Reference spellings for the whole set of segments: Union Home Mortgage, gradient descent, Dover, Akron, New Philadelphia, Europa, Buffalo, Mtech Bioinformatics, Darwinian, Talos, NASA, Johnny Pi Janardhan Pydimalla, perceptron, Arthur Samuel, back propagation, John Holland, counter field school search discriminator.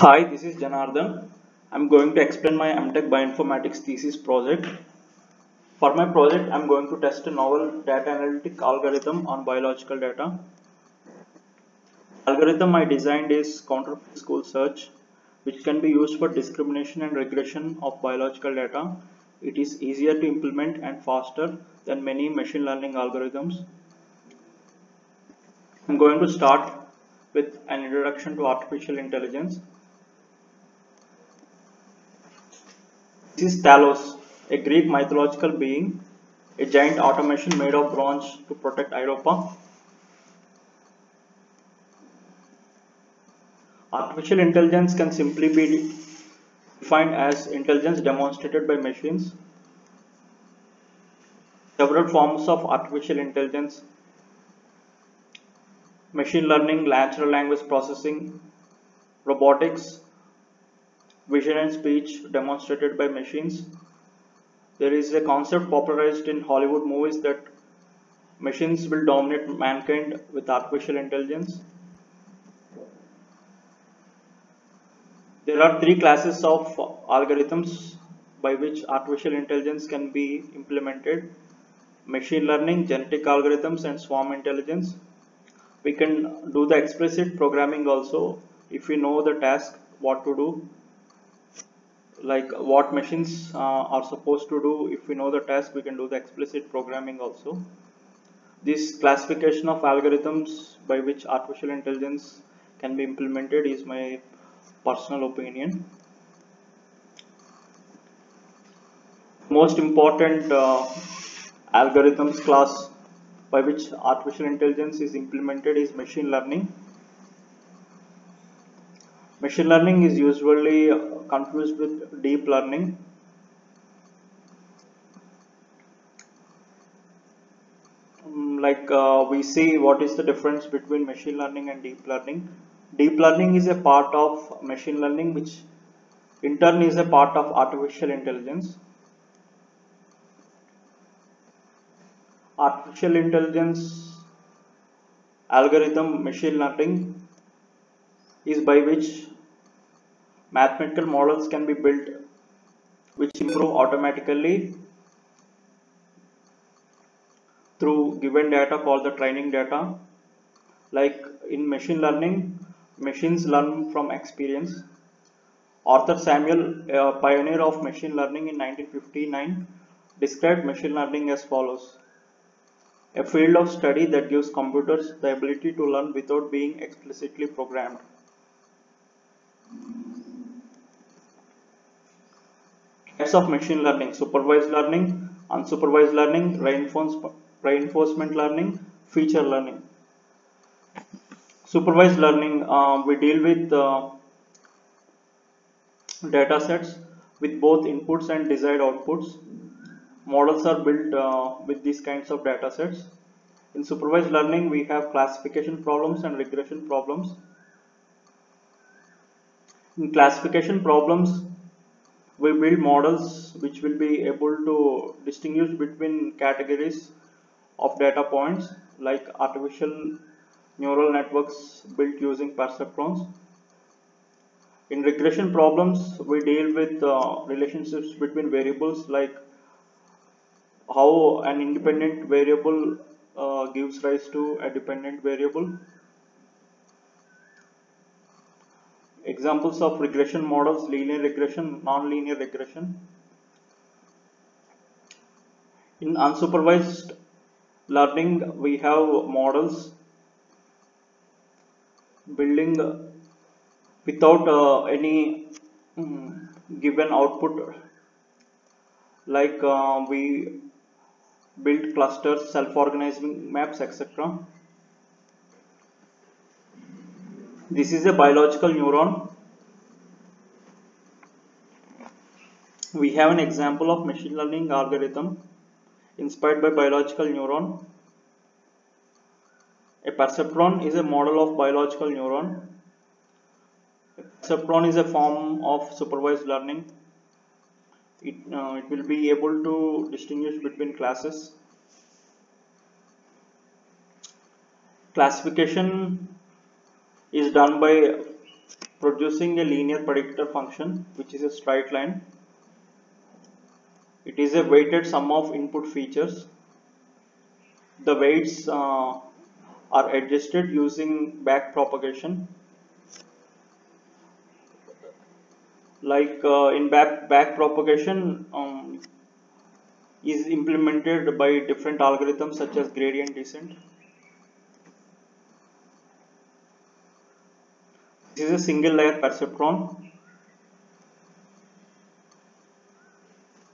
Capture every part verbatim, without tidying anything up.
Hi, this is Janardhan. I'm going to explain my Mtech Bioinformatics thesis project. For my project, I'm going to test a novel data analytic algorithm on biological data. Algorithm I designed is counterfeit school search, which can be used for discrimination and regression of biological data. It is easier to implement and faster than many machine learning algorithms. I'm going to start with an introduction to artificial intelligence. This is Talos, a Greek mythological being, a giant automation made of bronze to protect Europa. Artificial intelligence can simply be defined as intelligence demonstrated by machines. Several forms of artificial intelligence: machine learning, natural language processing, robotics, vision and speech demonstrated by machines. There is a concept popularized in Hollywood movies that machines will dominate mankind with artificial intelligence. There are three classes of algorithms by which artificial intelligence can be implemented: machine learning, genetic algorithms, and swarm intelligence. We can do the explicit programming also if we know the task, what to do. Like what machines uh, are supposed to do, if we know the task, we can do the explicit programming also. This classification of algorithms by which artificial intelligence can be implemented is my personal opinion. Most important uh, algorithms class by which artificial intelligence is implemented is machine learning. Machine learning is usually confused with deep learning. Like uh, we see what is the difference between machine learning and deep learning. Deep learning is a part of machine learning, which in turn is a part of artificial intelligence. Artificial intelligence algorithm machine learning is by which mathematical models can be built which improve automatically through given data called the training data. Like in machine learning, machines learn from experience. Arthur Samuel, a pioneer of machine learning in nineteen fifty-nine, described machine learning as follows: a field of study that gives computers the ability to learn without being explicitly programmed. Types of machine learning: supervised learning, unsupervised learning, reinforcement learning, feature learning. Supervised learning, uh, we deal with uh, data sets with both inputs and desired outputs. Models are built uh, with these kinds of data sets. In supervised learning, we have classification problems and regression problems. In classification problems, we build models which will be able to distinguish between categories of data points, like artificial neural networks built using perceptrons. In regression problems, we deal with uh, relationships between variables, like how an independent variable uh, gives rise to a dependent variable. Examples of regression models: linear regression, non-linear regression. In unsupervised learning, we have models building without uh, any um, given output. Like uh, we build clusters, self-organizing maps, et cetera. This is a biological neuron. We have an example of machine learning algorithm inspired by biological neuron. A perceptron is a model of biological neuron. A perceptron is a form of supervised learning. It, uh, it will be able to distinguish between classes. Classification is done by producing a linear predictor function which is a straight line. It is a weighted sum of input features. The weights uh, are adjusted using back propagation. Like uh, in back back propagation um, is implemented by different algorithms such as gradient descent. This is a single layer perceptron.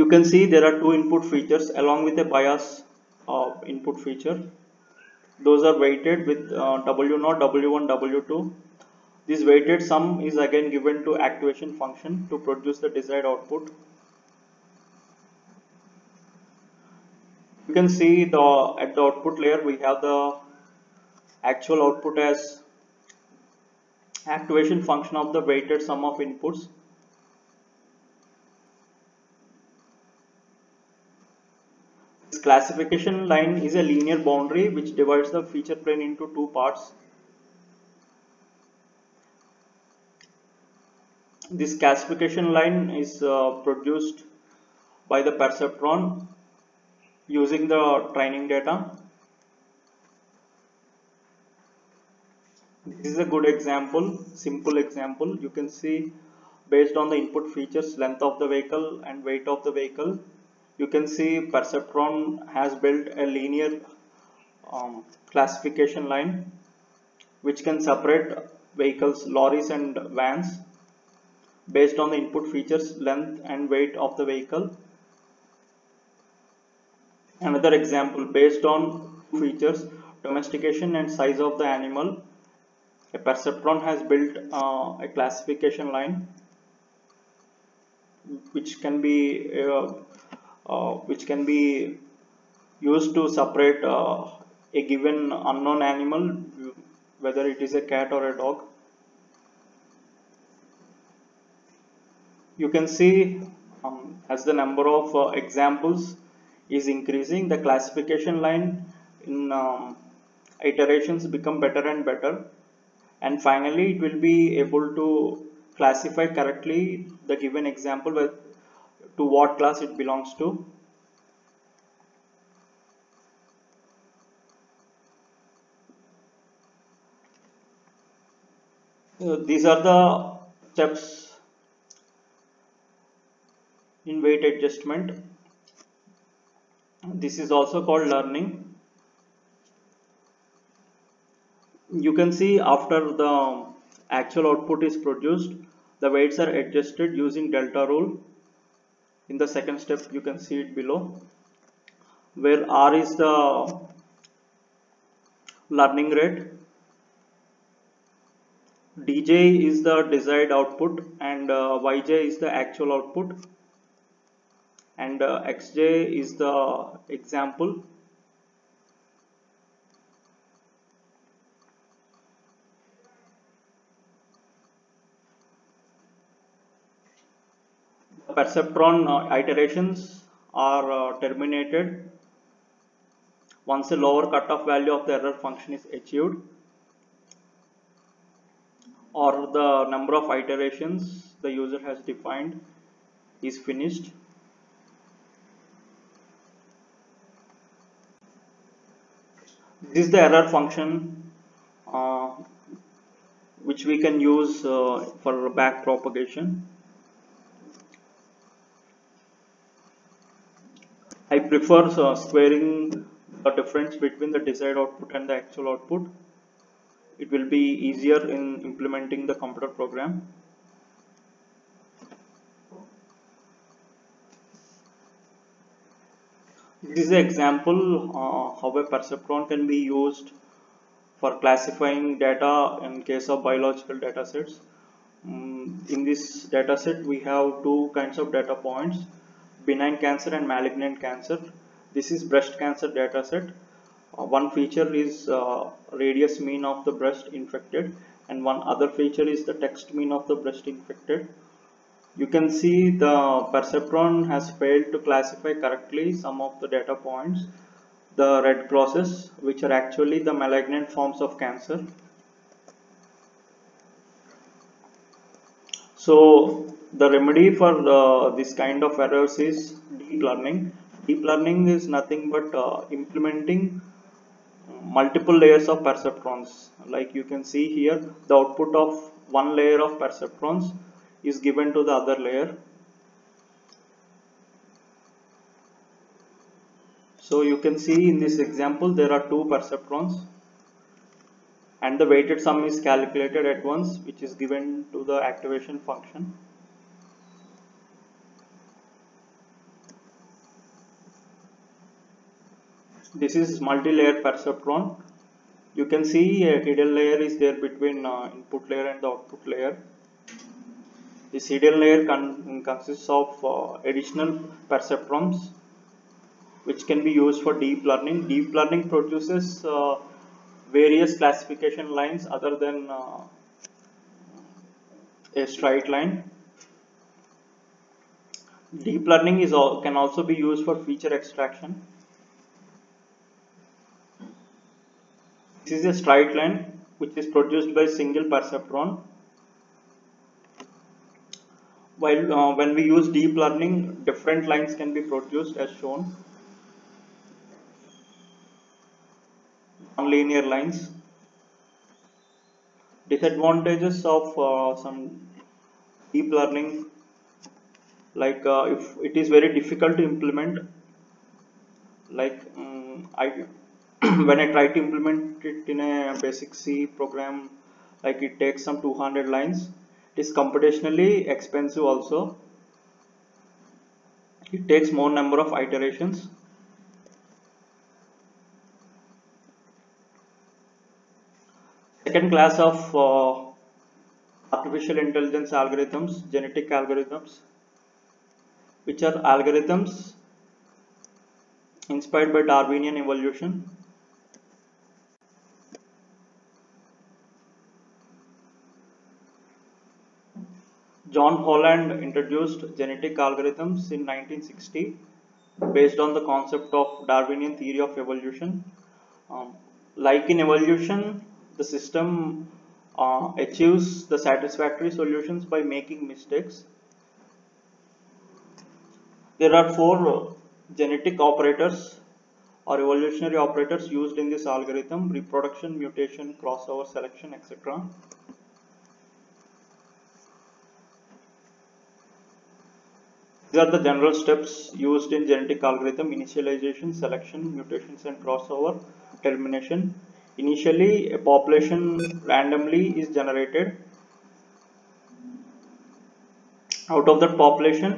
You can see there are two input features along with a bias uh, input feature. Those are weighted with uh, W zero, W one, W two. This weighted sum is again given to activation function to produce the desired output. You can see the at the output layer we have the actual output as activation function of the weighted sum of inputs. This classification line is a linear boundary which divides the feature plane into two parts. This classification line is uh, produced by the perceptron using the training data. This is a good example, simple example. You can see based on the input features, length of the vehicle and weight of the vehicle, you can see perceptron has built a linear um, classification line which can separate vehicles, lorries and vans based on the input features, length and weight of the vehicle. Another example, based on features, domestication and size of the animal, a perceptron has built uh, a classification line which can be uh, uh, which can be used to separate uh, a given unknown animal, whether it is a cat or a dog. You can see um, as the number of uh, examples is increasing, the classification line in um, iterations become better and better, and finally it will be able to classify correctly the given example with, to what class it belongs to. So these are the steps in weight adjustment. This is also called learning. You can see after the actual output is produced, the weights are adjusted using delta rule. In the second step, you can see it below, where R is the learning rate, D J is the desired output, and uh, Y J is the actual output, and uh, X J is the example. The perceptron uh, iterations are uh, terminated once a lower cutoff value of the error function is achieved, or the number of iterations the user has defined is finished. This is the error function uh, which we can use uh, for back propagation. I prefer uh, squaring the difference between the desired output and the actual output. It will be easier in implementing the computer program. This is an example uh, how a perceptron can be used for classifying data in case of biological data sets. Um, in this data set, we have two kinds of data points, benign cancer and malignant cancer. This is breast cancer data set. Uh, one feature is uh, radius mean of the breast infected, and one other feature is the text mean of the breast infected. You can see the perceptron has failed to classify correctly some of the data points, the red crosses, which are actually the malignant forms of cancer. So the remedy for uh, this kind of errors is deep learning. Deep learning is nothing but uh, implementing multiple layers of perceptrons. Like you can see here, the output of one layer of perceptrons is given to the other layer. So you can see in this example there are two perceptrons and the weighted sum is calculated at once, which is given to the activation function. This is multi-layer perceptron. You can see a hidden layer is there between uh, input layer and the output layer. This hidden layer con consists of uh, additional perceptrons, which can be used for deep learning. Deep learning produces uh, various classification lines other than uh, a straight line. Deep learning is all, can also be used for feature extraction. This is a straight line which is produced by a single perceptron. While uh, when we use deep learning, different lines can be produced as shown. Linear lines. Disadvantages of uh, some deep learning, like uh, if it is very difficult to implement, like um, I when I try to implement it in a basic C program, like it takes some two hundred lines. It is computationally expensive also. It takes more number of iterations. Second class of uh, artificial intelligence algorithms, genetic algorithms, which are algorithms inspired by Darwinian evolution. John Holland introduced genetic algorithms in nineteen sixty based on the concept of Darwinian theory of evolution. Um, like in evolution, the system uh, achieves the satisfactory solutions by making mistakes. There are four genetic operators or evolutionary operators used in this algorithm: reproduction, mutation, crossover, selection, et cetera. These are the general steps used in genetic algorithm: initialization, selection, mutations and crossover, termination. Initially, a population randomly is generated. Out of that population,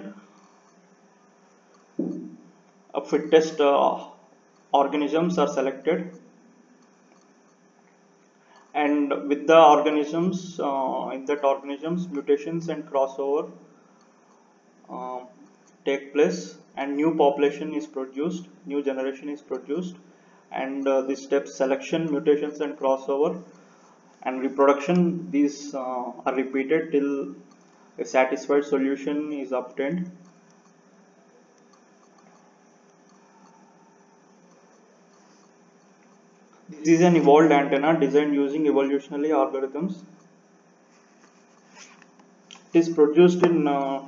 a fittest uh, organisms are selected, and with the organisms uh, in that organisms, mutations and crossover uh, take place, and new population is produced, new generation is produced. And uh, these steps, selection, mutations and crossover and reproduction, these uh, are repeated till a satisfied solution is obtained. This is an evolved antenna designed using evolutionary algorithms. It is produced in uh,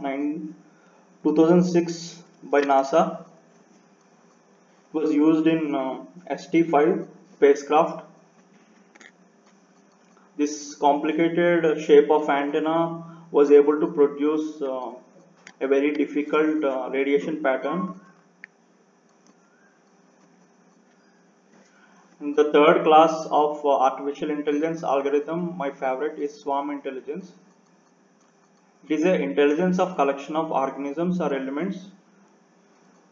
two thousand six by NASA. Was used in uh, S T five spacecraft. This complicated shape of antenna was able to produce uh, a very difficult uh, radiation pattern. And the third class of uh, artificial intelligence algorithm, my favorite, is swarm intelligence. It is an intelligence of collection of organisms or elements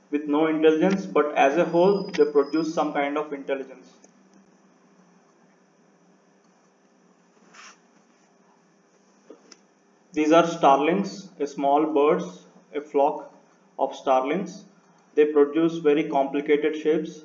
with no intelligence, but as a whole they produce some kind of intelligence. These are starlings, a small birds, a flock of starlings. They produce very complicated shapes.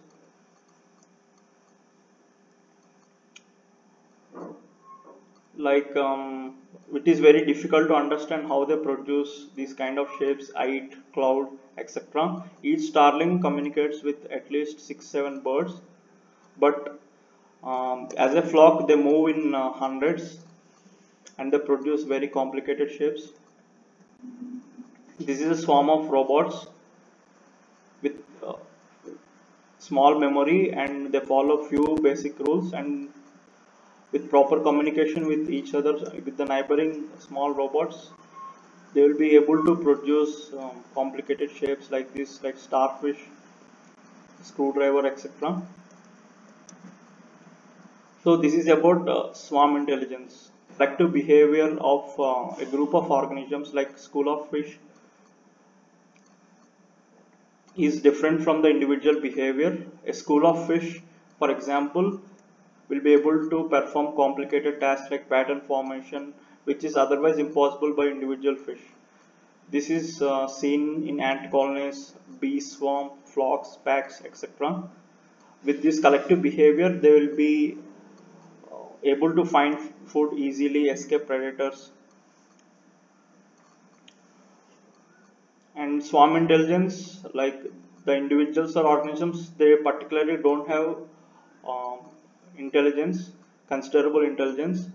Like um, it is very difficult to understand how they produce these kind of shapes, height, cloud, et cetera. Each starling communicates with at least six seven birds, but um, as a flock they move in uh, hundreds and they produce very complicated shapes. This is a swarm of robots with uh, small memory, and they follow few basic rules, and with proper communication with each other, with the neighboring small robots, they will be able to produce um, complicated shapes like this, like starfish, screwdriver, et cetera. So this is about uh, swarm intelligence, collective behavior of uh, a group of organisms like school of fish is different from the individual behavior. A school of fish, for example, will be able to perform complicated tasks like pattern formation, which is otherwise impossible by individual fish. This is uh, seen in ant colonies, bee swarm, flocks, packs, et cetera. With this collective behavior, they will be able to find food easily, escape predators. And swarm intelligence, like the individuals or organisms, they particularly don't have um, intelligence, considerable intelligence,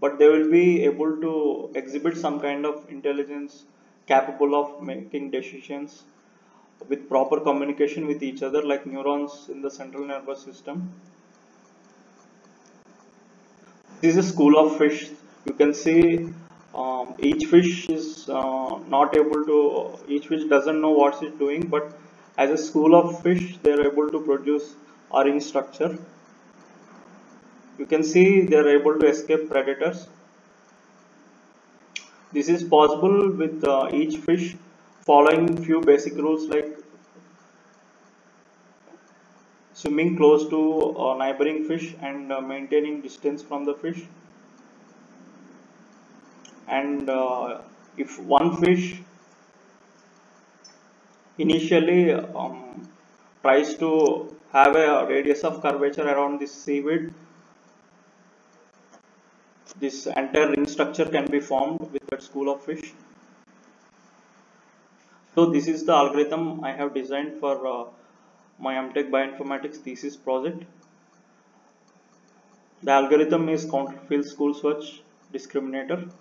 but they will be able to exhibit some kind of intelligence capable of making decisions with proper communication with each other, like neurons in the central nervous system. This is a school of fish. You can see um, each fish is uh, not able to, each fish doesn't know what it's doing, but as a school of fish, they are able to produce orange structure. You can see they are able to escape predators. This is possible with uh, each fish following few basic rules like swimming close to uh, neighboring fish and uh, maintaining distance from the fish. And uh, if one fish initially um, tries to have a radius of curvature around this seaweed, this entire ring structure can be formed with that school of fish. So this is the algorithm I have designed for uh, my Mtech Bioinformatics thesis project. The algorithm is counter field school search discriminator.